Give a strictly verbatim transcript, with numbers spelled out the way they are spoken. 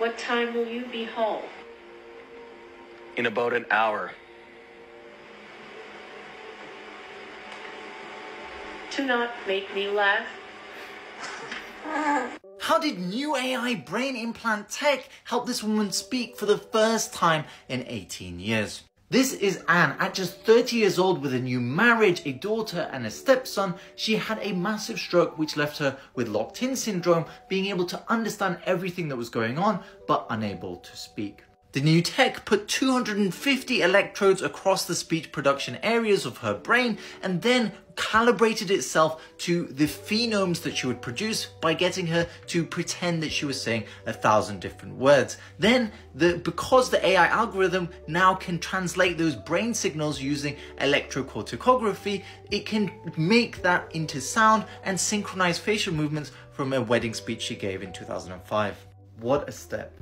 What time will you be home? In about an hour. Do not make me laugh. How did new A I brain implant tech help this woman speak for the first time in eighteen years? This is Anne. At just thirty years old with a new marriage, a daughter and a stepson, she had a massive stroke which left her with locked-in syndrome, being able to understand everything that was going on but unable to speak. The new tech put two hundred fifty electrodes across the speech production areas of her brain and then calibrated itself to the phonemes that she would produce by getting her to pretend that she was saying a thousand different words. Then, the, because the A I algorithm now can translate those brain signals using electrocorticography, it can make that into sound and synchronize facial movements from a wedding speech she gave in two thousand five. What a step.